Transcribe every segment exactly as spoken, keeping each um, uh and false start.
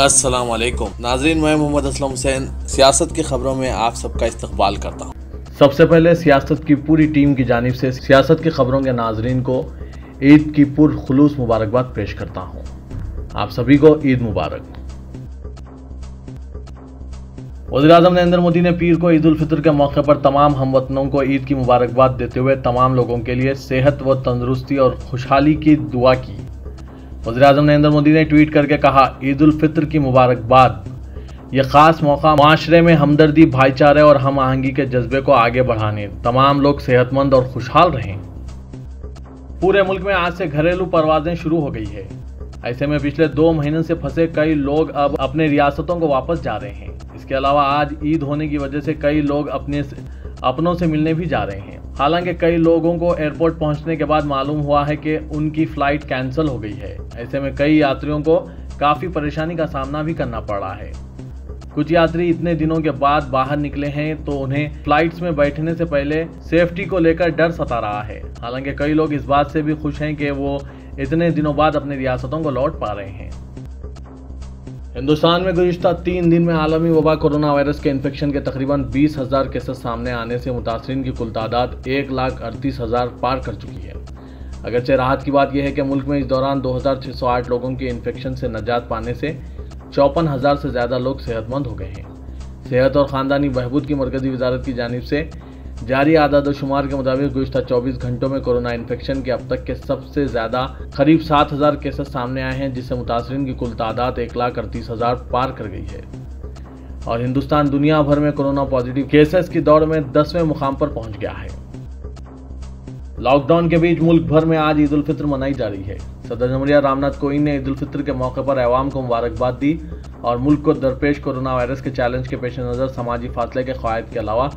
अस्सलाम वालेकुम नाजरीन, मैं मोहम्मद असलम हुसैन सियासत की खबरों में आप सबका इस्तकबाल करता हूँ। सबसे पहले सियासत की पूरी टीम की जानिब से सियासत की खबरों के नाजरीन को ईद की पूर्व खुलूस मुबारकबाद पेश करता हूँ। आप सभी को ईद मुबारक। वज़ीर-ए-आज़म नरेंद्र मोदी ने पीर को ईद उल फितर के मौके पर तमाम हमवतनों को ईद की मुबारकबाद देते हुए तमाम लोगों के लिए सेहत व तंदुरुस्ती और खुशहाली की दुआ की। वज़ीर-ए-आज़म नरेंद्र मोदी ने ट्वीट करके कहा, ईद उल फितर की मुबारकबाद। यह खास मौका माशरे में हमदर्दी, भाईचारे और हम आहंगी के जज्बे को आगे बढ़ाने, तमाम लोग सेहतमंद और खुशहाल रहें। पूरे मुल्क में आज से घरेलू परवाजें शुरू हो गई है। ऐसे में पिछले दो महीने से फंसे कई लोग अब अपने रियासतों को वापस जा रहे हैं। इसके अलावा आज ईद होने की वजह से कई लोग अपने अपनों से मिलने भी जा रहे हैं। हालांकि कई लोगों को एयरपोर्ट पहुंचने के बाद मालूम हुआ है कि उनकी फ्लाइट कैंसिल हो गई है। ऐसे में कई यात्रियों को काफ़ी परेशानी का सामना भी करना पड़ा है। कुछ यात्री इतने दिनों के बाद बाहर निकले हैं तो उन्हें फ्लाइट्स में बैठने से पहले सेफ्टी को लेकर डर सता रहा है। हालांकि कई लोग इस बात से भी खुश हैं कि वो इतने दिनों बाद अपने रियासतों को लौट पा रहे हैं। हिंदुस्तान में गुज़िश्ता तीन दिन में आलमी वबा कोरोना वायरस के इन्फेक्शन के तकरीबन बीस हज़ार केसेस सामने आने से मुतासरीन की कुल तादाद एक लाख अड़तीस हज़ार पार कर चुकी है। अगरचे राहत की बात यह है कि मुल्क में इस दौरान दो हज़ार छः सौ आठ लोगों के इन्फेक्शन से नजात पाने से चौपन हज़ार से ज़्यादा लोग सेहतमंद हो गए हैं। सेहत और ख़ानदानी बहबूद की मरकज़ी वजारत की जानिब से जारी आदाद शुमार के मुताबिक गुज़िश्ता चौबीस घंटों में कोरोना इन्फेक्शन के अब तक के सबसे ज़्यादा करीब सात हज़ार केसेस सामने आए हैं, जिससे मुतासरीन की कुल तादाद एक लाख अड़तीस हज़ार पार कर गई है और हिंदुस्तान दुनिया भर में कोरोना पॉजिटिव केसेस की दौड़ में दसवें मुकाम पर पहुंच गया है। लॉकडाउन के बीच मुल्क भर में आज ईद उल फितर मनाई जा रही है। सदर जमहूरिया रामनाथ कोविंद ने ईद उल फितर के मौके पर अवाम को मुबारकबाद दी और मुल्क को दरपेश कोरोना वायरस के चैलेंज के पेश नज़र सामाजिक फासले के कवायद के अलावा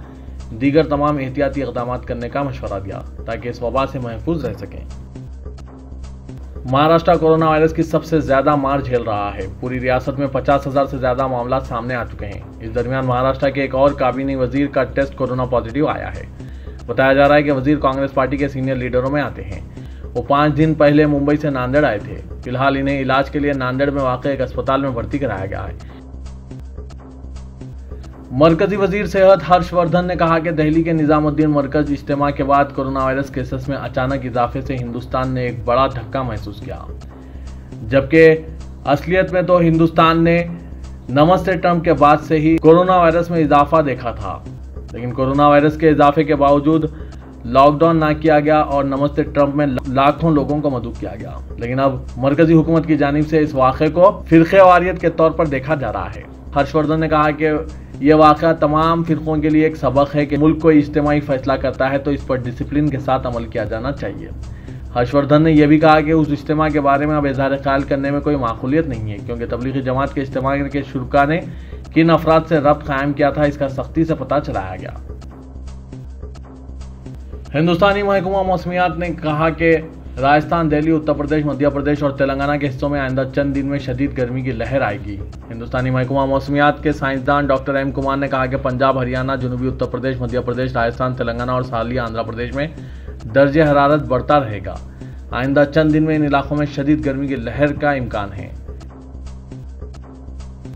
दीगर तमाम एहतियाती इकदाम करने का मशवरा दिया ताकि इस वबा से महफूज रह सकें। महाराष्ट्र कोरोना वायरस की सबसे ज्यादा मार झेल रहा है। पूरी रियासत में पचास हजार से ज्यादा मामला सामने आ चुके हैं। इस दरमियान महाराष्ट्र के एक और काबीना वजीर का टेस्ट कोरोना पॉजिटिव आया है। बताया जा रहा है कि वजीर कांग्रेस पार्टी के सीनियर लीडरों में आते हैं। वो पाँच दिन पहले मुंबई से नांदेड़ आए थे। फिलहाल इन्हें इलाज के लिए नांदेड़ में वाक़ एक अस्पताल में भर्ती कराया गया है। मरकजी वजीर सेहत हर्षवर्धन ने कहा कि दिल्ली के निजामुद्दीन मरकज इज्तिमा के बाद कोरोना वायरस केसेस में अचानक इजाफे से हिंदुस्तान ने एक बड़ा धक्का महसूस किया, जबकि असलियत में तो हिंदुस्तान ने नमस्ते ट्रंप के बाद से ही कोरोना वायरस में इजाफा देखा था। लेकिन कोरोना वायरस के इजाफे के बावजूद लॉकडाउन ना किया गया और नमस्ते ट्रंप में लाखों लोगों को मदद किया गया। लेकिन अब मरकजी हुकूमत की जानिब से इस वाक़े को फिरक़े वारियत के तौर पर देखा जा रहा है। हर्षवर्धन ने कहा कि यह वाक़ा तमाम फिरकों के लिए एक सबक है कि मुल्क कोई इज्तिमाई फैसला करता है तो इस पर डिसिप्लिन के साथ अमल किया जाना चाहिए। हर्षवर्धन ने यह भी कहा कि उस इज्तिमा के बारे में अब इजहार ख्याल करने में कोई माकूलियत नहीं है, क्योंकि तबलीगी जमात के इज्तिमा के शुरा ने किन अफराद से रब्त कायम किया था इसका सख्ती से पता चलाया गया। हिंदुस्तानी महकमा मौसमियात ने कहा कि राजस्थान, दिल्ली, उत्तर प्रदेश, मध्य प्रदेश और तेलंगाना के हिस्सों में आइंदा चंद दिन में शदीद गर्मी की लहर आएगी। हिंदुस्तानी महकमा मौसमियात के साइंसदान डॉक्टर एम कुमार ने कहा कि पंजाब, हरियाणा, जनूबी उत्तर प्रदेश, मध्य प्रदेश, राजस्थान, तेलंगाना और साली आंध्र प्रदेश में दर्जे हरारत बढ़ता रहेगा। आइंदा चंद दिन में इन इलाकों में शदीद गर्मी की लहर का इम्कान है।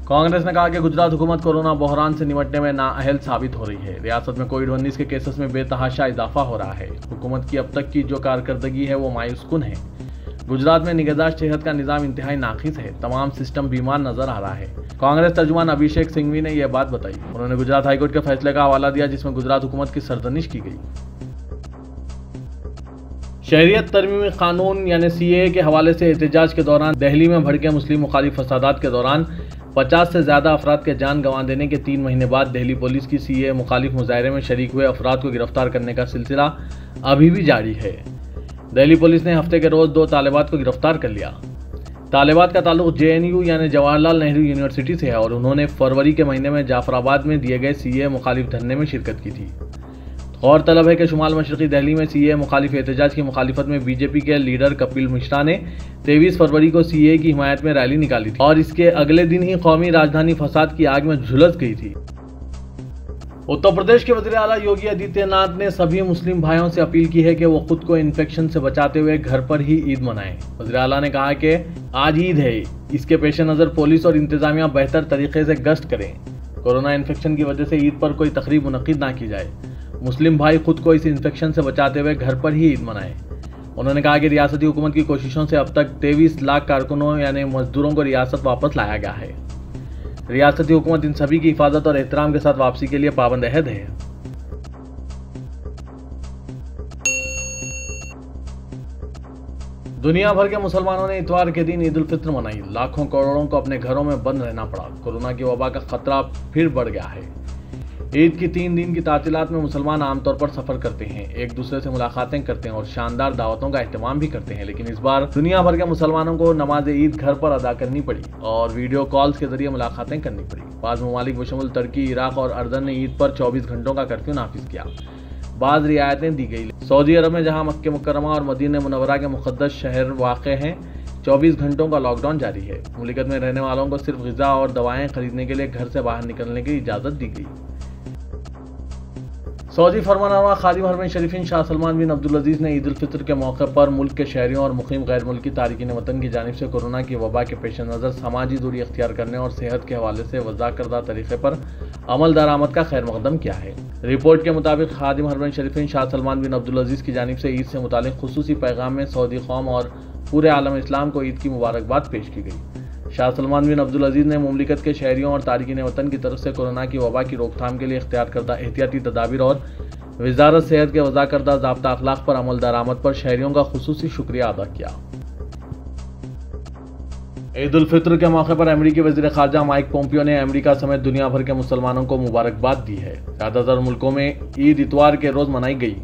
कांग्रेस ने कहा कि गुजरात हुकूमत कोरोना बहरान से निपटने में नाअहल साबित हो रही है। रियासत में कोविड उन्नीस के केसेस में बेतहाशा इजाफा हो रहा है। हुकूमत की अब तक की जो कारकर्दगी है वो मायूसकुन है। गुजरात में निगहदाश्त सेहत का निज़ाम इंतहाई नाक़िस है। तमाम सिस्टम बीमार नजर आ रहा है। कांग्रेस तर्जुमान अभिषेक सिंघवी ने यह बात बताई। उन्होंने गुजरात हाईकोर्ट के फैसले का हवाला दिया जिसमें गुजरात हुकूमत की सरजनिश की गई। शहरियत तरमीमी कानून यानी सी ए के हवाले से एहतजाज के दौरान दिल्ली में भड़के मुस्लिम मुखालिफ फसादात के दौरान पचास से ज़्यादा अफराद के जान गंवा देने के तीन महीने बाद दिल्ली पुलिस की सी ए मुखालिफ मुजाहरे में शरीक हुए अफराद को गिरफ्तार करने का सिलसिला अभी भी जारी है। दिल्ली पुलिस ने हफ्ते के रोज़ दो तालिबात को गिरफ्तार कर लिया। तालिबात का ताल्लुक जे एन यू यानी जवाहरलाल नेहरू यूनिवर्सिटी से है और उन्होंने फरवरी के महीने में जाफराबाद में दिए गए सी ए मुखालिफ धरने में शिरकत की थी। गौरतलब है कि शुमाल मशरक़ी दिल्ली में सी ए मुखालिफ एहतजाज की मुखालिफत में बीजेपी के लीडर कपिल मिश्रा ने तेईस फरवरी को सी ए की हिमायत में रैली निकाली थी और इसके अगले दिन ही कौमी राजधानी फसाद की आग में झुलस गई थी। उत्तर प्रदेश के वज़ीर आला योगी आदित्यनाथ ने सभी मुस्लिम भाइयों से अपील की है कि वो खुद को इन्फेक्शन से बचाते हुए घर पर ही ईद मनाएं। वज़ीर आला ने कहा कि आज ईद है, इसके पेश नज़र पुलिस और इंतजामिया बेहतर तरीके से गश्त करें। कोरोना इन्फेक्शन की वजह से ईद पर कोई तकरीब मुनक़िद ना की जाए। मुस्लिम भाई खुद को इस इन्फेक्शन से बचाते हुए घर पर ही ईद मनाएं। उन्होंने कहा कि रियासती हुकूमत की कोशिशों से अब तक तेईस लाख कारकुनों यानी मजदूरों को रियासत वापस लाया गया है। रियासती हुकूमत इन सभी की हिफाजत और एहतराम के साथ वापसी के लिए पाबंद अहद है। दुनिया भर के मुसलमानों ने इतवार के दिन ईद उल फित्र मनाई। लाखों करोड़ों को अपने घरों में बंद रहना पड़ा। कोरोना की वबा का खतरा फिर बढ़ गया है। ईद की तीन दिन की तातीलात में मुसलमान आमतौर पर सफर करते हैं, एक दूसरे से मुलाकातें करते हैं और शानदार दावतों का अहतमाम भी करते हैं। लेकिन इस बार दुनिया भर के मुसलमानों को नमाज ईद घर पर अदा करनी पड़ी और वीडियो कॉल्स के जरिए मुलाकातें करनी पड़ी। बाद ममालिक बशमूल तुर्की, इराक और अर्जन ने ईद पर चौबीस घंटों का कर्फ्यू नाफिज किया। बाद रियायतें दी गई। सऊदी अरब में जहाँ मक्के मुकरमा और मदीना मुनव्वरा के मुक़द्दस शहर वाक़ हैं, चौबीस घंटों का लॉकडाउन जारी है। मुमलिकत में रहने वालों को सिर्फ ग़िज़ा और दवाएँ खरीदने के लिए घर से बाहर निकलने की इजाज़त दी गई। सऊदी फरमानरवा खादिम हरमैन शरीफीन शाह सलमान बिन अब्दुलजीज़ ने ईद उल फित्र के मौके पर मुल्क के शहरियों और मुकीम गैर मुल्की तारिकीन वतन की जानिब से कोरोना की वबा के पेश नज़र समाजी दूरी अख्तियार करने और सेहत के हवाले से वज़ा करदा तरीक़े पर अमल दरामद का खैर मकदम किया है। रिपोर्ट के मुताबिक खादिम हरमैन शरीफीन शाह सलमान बिन अब्दुलजीज़ की जानिब से ईद से मुतालिक खुसूसी पैगाम में सऊदी कौम और पूरे आलम इस्लाम को ईद की मुबारकबाद पेश की गई। शाह सलमान बिन अब्दुलजीज़ ने मुमलिकत के शहरियों और तारकिन वतन की तरफ से कोरोना की वबा की रोकथाम के लिए इख्तियार करदा एहतियाती तदाबीर और वजारत सेहत के वज़ा करदा ज़ाब्ता अखलाक पर अमल दरामद पर शहरियों का खुसूसी शुक्रिया अदा किया। ईद उल फित्र के मौके पर अमरीकी वज़ीर ख़ारजा माइक पोम्पियो ने अमरीका समेत दुनिया भर के मुसलमानों को मुबारकबाद दी है। ज़्यादातर मुल्कों में ईद इतवार के रोज़ मनाई गई।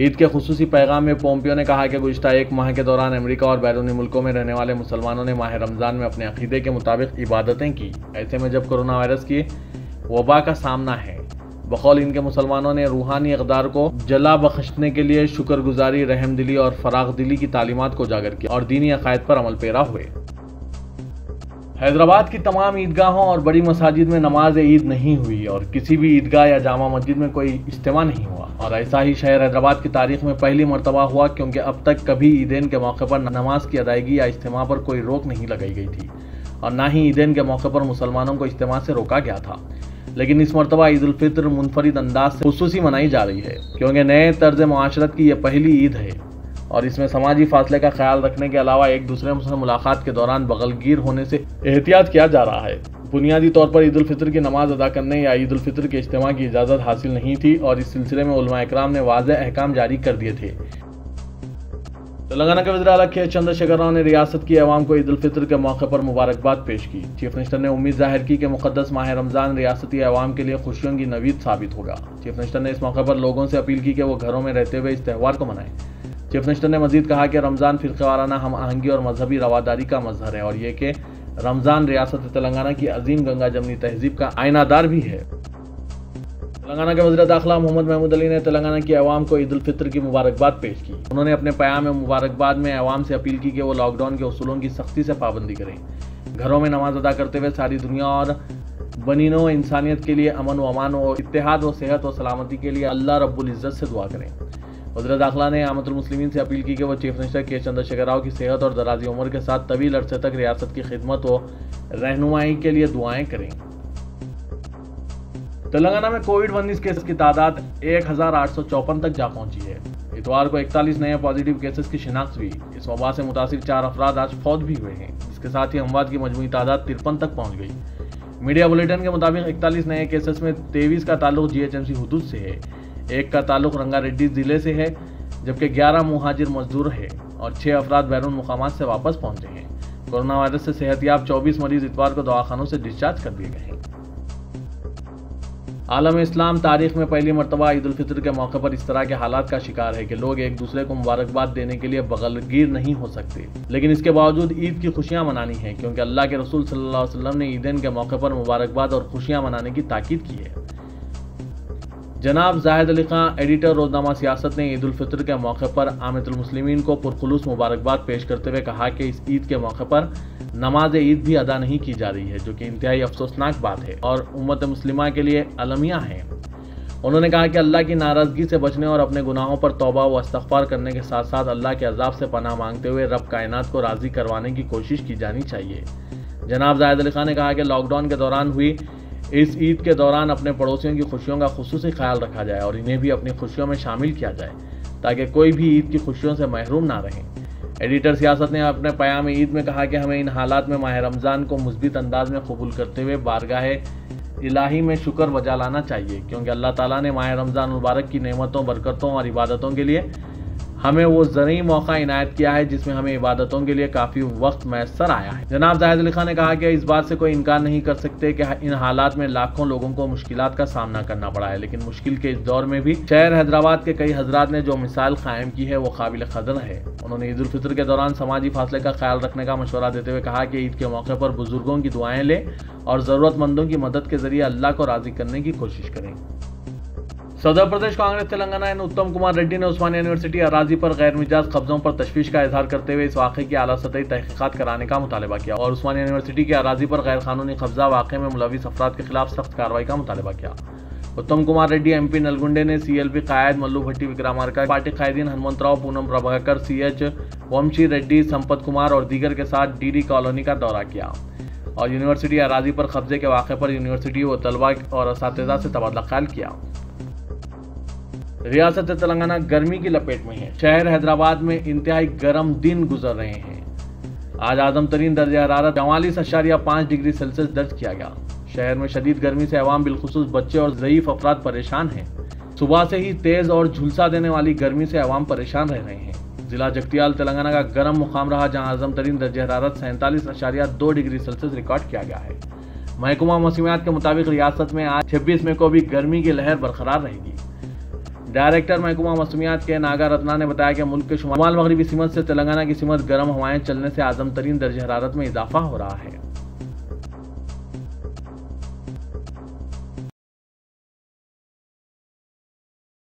ईद के खुसूसी पैगाम में पोम्पियो ने कहा कि गुज़श्ता एक माह के दौरान अमेरिका और बैरूनी मुल्कों में रहने वाले मुसलमानों ने माह रमज़ान में अपने अक़ीदे के मुताबिक इबादतें की। ऐसे में जब कोरोना वायरस की वबा का सामना है, बकौल इनके मुसलमानों ने रूहानी इक़दार को जला बख्शने के लिए शुक्रगुजारी, रहमदिली और फराख दिली की तालीमात को उजागर किया और दीनी अक़ायद पर अमल पैरा हुए। हैदराबाद की तमाम ईदगाहों और बड़ी मसाजिद में नमाज ईद नहीं हुई और किसी भी ईदगाह या जामा मस्जिद में कोई इज्तिमा नहीं हुआ। और ऐसा ही शहर हैदराबाद की तारीख में पहली मरतबा हुआ, क्योंकि अब तक कभी ईदेन के मौके पर नमाज की अदायगी या इज्तिमा पर कोई रोक नहीं लगाई गई थी और ना ही ईदेन के मौके पर मुसलमानों को इज्तिमा से रोका गया था। लेकिन इस मरतबा ईद उल फित्र मुनफरिद अंदाज से खुसूसी मनाई जा रही है, क्योंकि नए तर्ज मुआशरत की यह पहली ईद है और इसमें समाजी फासले का ख्याल रखने के अलावा एक दूसरे से मुलाकात के दौरान बगलगीर होने से एहतियात किया जा रहा है। बुनियादी तौर पर ईद उल फित्र की नमाज अदा करने या ईद उल फित्र के इज्तिमा की इजाज़त हासिल नहीं थी और इस सिलसिले में उलमा इकराम ने वाज़े अहकाम जारी कर दिए थे। तेलंगाना के वज़ीर आला के चंद्रशेखर राव ने रियासत की अवाम को ईद उल फित्र के मौके पर मुबारकबाद पेश की। चीफ मिनिस्टर ने उम्मीद जाहिर की कि मुक़द्दस माह रमज़ान रियासती अवाम के लिए खुशियों की नवीद साबित होगा। चीफ मिनिस्टर ने इस मौके पर लोगों से अपील की कि वो घरों में रहते हुए इस त्यौहार को मनाएं। चीफ मिनिस्टर ने मजीद कहा कि रमज़ान फ़िरक़ेवाराना हम आहंगी और मजहबी रवादारी का मजहर है और ये कि रमज़ान रियासत तेलंगाना की अजीम गंगा जमनी तहजीब का आइनादार भी है। तेलंगाना के वज़ीर दाखिला मोहम्मद महमूद अली ने तेलंगाना की अवाम को ईद उल फित्र की मुबारकबाद पेश की। उन्होंने अपने पैगाम मुबारकबाद में अवाम से अपील की कि वो लॉकडाउन के उसूलों की सख्ती से पाबंदी करें, घरों में नमाज अदा करते हुए सारी दुनिया और बनीनो इंसानियत के लिए अमन व अमान व इत्तेहाद व सेहत व सलामती के लिए अल्लाह रब्बुल इज़्ज़त से दुआ करें। वज़ीर दाखिला ने आमतुल मुस्लिमीन से अपील की कि वह चीफ मिनिस्टर के चंद्रशेखर राव की सेहत और दराजी उम्र के साथ तवील अरसे तक रियासत की खिदमत व रहनुमाई के लिए दुआएं करें। तेलंगाना में कोविड उन्नीस केसेस की तादाद एक हज़ार आठ सौ चौपन तक जा पहुंची है। इतवार को इकतालीस नए पॉजिटिव केसेस की शिनाख्त हुई। इस वबा से मुतासिर चार अफराद आज फौत भी हुए हैं। इसके साथ ही अमवात की मजमूई तादाद तिरपन तक पहुँच गई। मीडिया बुलेटिन के मुताबिक इकतालीस नए केसेस में तेईस का ताल्लुक जी एच एमसी हुदूद से है, एक का ताल्लुक रंगारेड्डी ज़िले से है, जबकि ग्यारह मुहाजिर मजदूर है और छह अफराद बैरून मुकामात से वापस पहुंचे हैं। कोरोना वायरस से सेहतयाब चौबीस मरीज इतवार को दवाखानों से डिस्चार्ज कर दिए गए हैं। आलम इस्लाम तारीख में पहली मरतबा ईद उल फित्र के मौके पर इस तरह के हालात का शिकार है कि लोग एक दूसरे को मुबारकबाद देने के लिए बगलगीर नहीं हो सकते, लेकिन इसके बावजूद ईद की खुशियाँ मनानी है, क्योंकि अल्लाह के रसूल सल्लल्लाहु अलैहि वसल्लम ने ईदेन के मौके पर मुबारकबाद और खुशियाँ मनाने की ताकीद की है। जनाब जाहिर अली खान, एडिटर रोजनामा सियासत, ने ईद उल फित्र के मौके पर आमतुल मुस्लिमीन को पुरखुलूस मुबारकबाद पेश करते हुए कहा कि इस ईद के मौके पर नमाज ईद भी अदा नहीं की जा रही है, जो कि इंतहाई अफसोसनाक बात है और उम्मत मुस्लिमा के लिए अलमिया है। उन्होंने कहा कि अल्लाह की नाराज़गी से बचने और अपने गुनाहों पर तौबा व इस्तग़फ़ार करने के साथ साथ अल्लाह के अज़ाब से पनाह मांगते हुए रब कायनात को राज़ी करवाने की कोशिश की जानी चाहिए। जनाब जायदली खान ने कहा कि लॉकडाउन के दौरान हुई इस ईद के दौरान अपने पड़ोसियों की खुशियों का खुसूसी ख्याल रखा जाए और इन्हें भी अपनी खुशियों में शामिल किया जाए ताकि कोई भी ईद की खुशियों से महरूम ना रहें। एडिटर सियासत ने अपने पयाम ईद में कहा कि हमें इन हालात में माह रमज़ान को मुस्बित अंदाज में कबूल करते हुए बारगाह इलाही में शुक्र बजा लाना चाहिए, क्योंकि अल्लाह ताला ने माह रमज़ान मुबारक की नेमतों, बरकतों और इबादतों के लिए हमें वो ज़रूरी मौका इनायत किया है जिसमें हमें इबादतों के लिए काफ़ी वक्त मैसर आया है। जनाब जाहिर अली खान ने कहा कि इस बात से कोई इनकार नहीं कर सकते कि इन हालात में लाखों लोगों को मुश्किलात का सामना करना पड़ा है, लेकिन मुश्किल के इस दौर में भी शहर हैदराबाद के कई हजरात ने जो मिसाल कायम की है वो काबिल कदर है। उन्होंने ईद उल फितर के दौरान समाजी फासले का ख्याल रखने का मशवरा देते हुए कहा कि ईद के मौके पर बुजुर्गों की दुआएं लें और ज़रूरतमंदों की मदद के जरिए अल्लाह को राज़ी करने की कोशिश करें। सदर प्रदेश कांग्रेस तेलंगाना एन उत्तम कुमार रेड्डी ने उस्मानी यूनिवर्सिटी अराजी पर गैर मिजाज कब्जों पर तशवीश का इजहार करते हुए इस वाक़े की आला सतही तहकीकात कराने का मुतालबा किया और उस्मानी यूनिवर्सिटी के अराजी पर गैर कानूनी कब्जा वाक़े में मुलविस अफराद के खिलाफ सख्त कार्रवाई का मुतालबा किया। उत्तम कुमार रेड्डी एम पी नलगुंडे ने सी एल पी कायद मल्लू भट्टी विक्रामार्का पार्टी कायदीन हनुमंतराव पूनम प्रभाकर सी एच वंशी रेड्डी संपत कुमार और दीगर के साथ डी डी कॉलोनी का दौरा किया और यूनिवर्सिटी अराजी पर कब्जे के वाक़े पर यूनिवर्सिटी व तलबा और असातिज़ा से तबादला ख्याल किया। रियासत तेलंगाना गर्मी की लपेट में है। शहर हैदराबाद में इंतहाई गर्म दिन गुजर रहे हैं। आज आजम तरीन दर्ज हरारत चवालीस अशारिया पाँच डिग्री सेल्सियस दर्ज किया गया। शहर में शदीद गर्मी से अवाम बिलखुसूस बच्चे और ज़ईफ अफराद परेशान हैं। सुबह से ही तेज़ और झुलसा देने वाली गर्मी से अवाम परेशान रह रहे हैं। जिला जगतियाल तेलंगाना का गर्म मुकाम रहा, जहाँ आजम तरीन दर्ज हरारत सैंतालीस अशारिया दो डिग्री सेल्सियस रिकॉर्ड किया गया है। महकमा मौसमियात के मुताबिक रियासत में आज छब्बीस मई को भी गर्मी की लहर बरकरार रहेगी। डायरेक्टर महकमा मौसमियात के नागा रत्ना ने बताया कि मुल्क के शुमाल मगरबी सीमत से तेलंगाना की सीमत गर्म हवाएं चलने से आजम तरीन दर्ज हरारत में इजाफा हो रहा है।